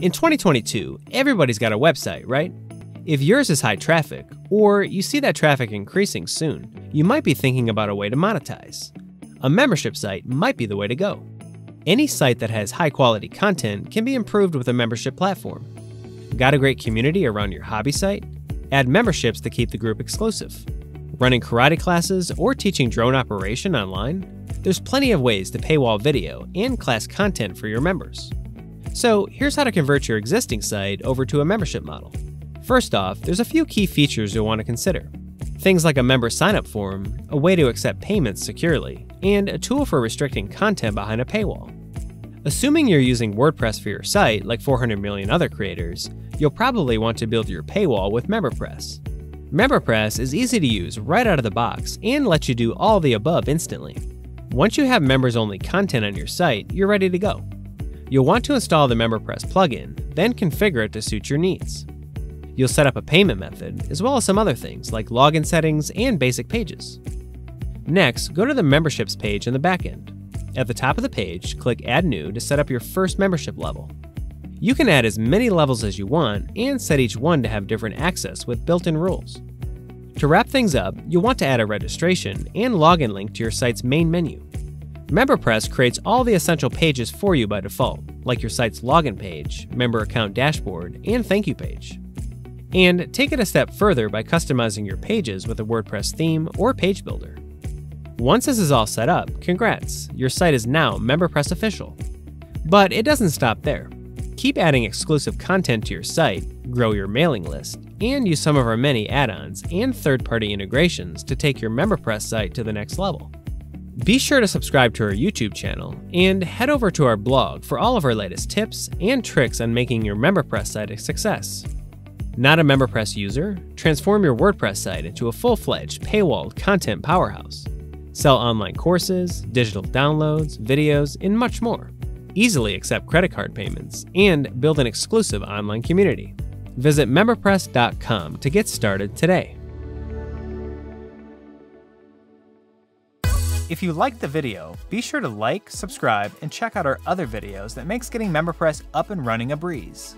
In 2022, everybody's got a website, right? If yours is high traffic, or you see that traffic increasing soon, you might be thinking about a way to monetize. A membership site might be the way to go. Any site that has high-quality content can be improved with a membership platform. Got a great community around your hobby site? Add memberships to keep the group exclusive. Running karate classes or teaching drone operation online? There's plenty of ways to paywall video and class content for your members. So here's how to convert your existing site over to a membership model. First off, there's a few key features you'll want to consider. Things like a member signup form, a way to accept payments securely, and a tool for restricting content behind a paywall. Assuming you're using WordPress for your site, like 400 million other creators, you'll probably want to build your paywall with MemberPress. MemberPress is easy to use right out of the box and lets you do all the above instantly. Once you have members-only content on your site, you're ready to go. You'll want to install the MemberPress plugin, then configure it to suit your needs. You'll set up a payment method, as well as some other things like login settings and basic pages. Next, go to the memberships page in the backend. At the top of the page, click Add New to set up your first membership level. You can add as many levels as you want and set each one to have different access with built-in rules. To wrap things up, you'll want to add a registration and login link to your site's main menu. MemberPress creates all the essential pages for you by default, like your site's login page, member account dashboard, and thank you page. And take it a step further by customizing your pages with a WordPress theme or page builder. Once this is all set up, congrats, your site is now MemberPress official. But it doesn't stop there. Keep adding exclusive content to your site, grow your mailing list, and use some of our many add-ons and third-party integrations to take your MemberPress site to the next level. Be sure to subscribe to our YouTube channel and head over to our blog for all of our latest tips and tricks on making your MemberPress site a success. Not a MemberPress user? Transform your WordPress site into a full-fledged paywalled content powerhouse. Sell online courses, digital downloads, videos, and much more. Easily accept credit card payments, and build an exclusive online community. Visit memberpress.com to get started today. If you liked the video, be sure to like, subscribe, and check out our other videos that makes getting MemberPress up and running a breeze.